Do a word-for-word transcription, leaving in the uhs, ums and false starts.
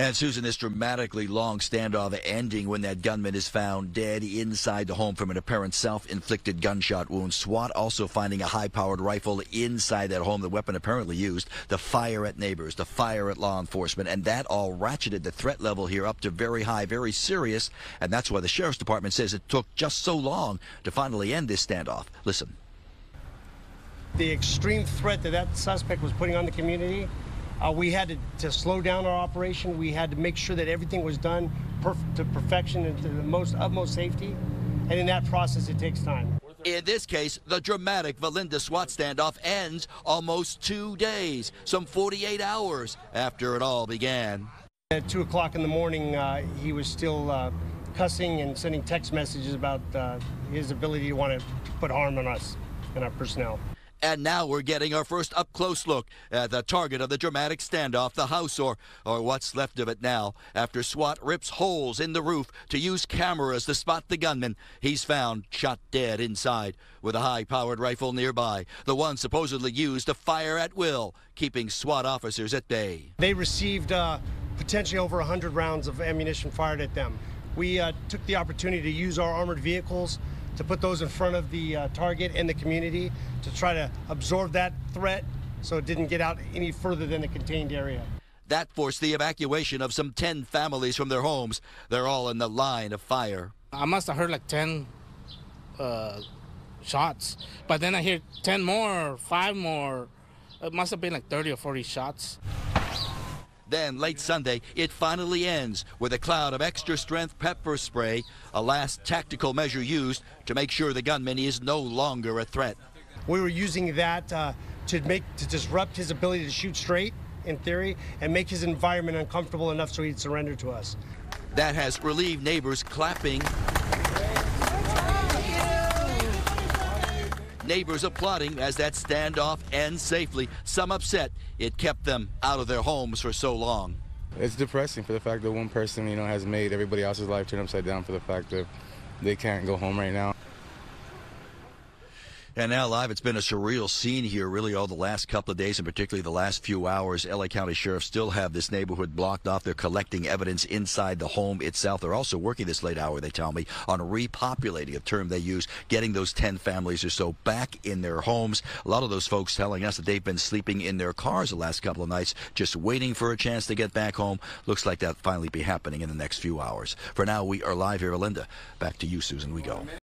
And, Susan, this dramatically long standoff ending when that gunman is found dead inside the home from an apparent self-inflicted gunshot wound. SWAT also finding a high-powered rifle inside that home, the weapon apparently used to fire at neighbors, to fire at law enforcement, and that all ratcheted the threat level here up to very high, very serious, and that's why the Sheriff's Department says it took just so long to finally end this standoff. Listen. The extreme threat that that suspect was putting on the community, uh, we had to, to slow down our operation. We had to make sure that everything was done perf to perfection and to the most utmost safety. And in that process, it takes time. In this case, the dramatic Valinda SWAT standoff ends almost two days, some forty-eight hours after it all began. At two o'clock in the morning, uh, he was still uh, cussing and sending text messages about uh, his ability to want to put harm on us and our personnel. And now we're getting our first up-close look at the target of the dramatic standoff, the house, or, or what's left of it now, after SWAT rips holes in the roof to use cameras to spot the gunman. He's found shot dead inside with a high-powered rifle nearby, the one supposedly used to fire at will, keeping SWAT officers at bay. They received uh, potentially over one hundred rounds of ammunition fired at them. We uh, took the opportunity to use our armored vehicles to put those in front of the uh, target and the community to try to absorb that threat so it didn't get out any further than the contained area. That forced the evacuation of some ten families from their homes. They're all in the line of fire. I must have heard like ten shots, but then I hear ten more, five more. It must have been like thirty or forty shots. Then, late Sunday, it finally ends with a cloud of extra-strength pepper spray, a last tactical measure used to make sure the gunman is no longer a threat. We were using that uh, to make to disrupt his ability to shoot straight, in theory, and make his environment uncomfortable enough so he'd surrender to us. That has relieved neighbors clapping, neighbors applauding as that standoff ends safely. Some upset it kept them out of their homes for so long. It's depressing for the fact that one person, you know, has made everybody else's life turn upside down for the fact that they can't go home right now. And now live, it's been a surreal scene here, really, all the last couple of days and particularly the last few hours. L A County Sheriff still have this neighborhood blocked off. They're collecting evidence inside the home itself. They're also working this late hour, they tell me, on repopulating, a term they use, getting those ten families or so back in their homes. A lot of those folks telling us that they've been sleeping in their cars the last couple of nights, just waiting for a chance to get back home. Looks like that'll finally be happening in the next few hours. For now, we are live here. Linda, back to you, Susan, we go.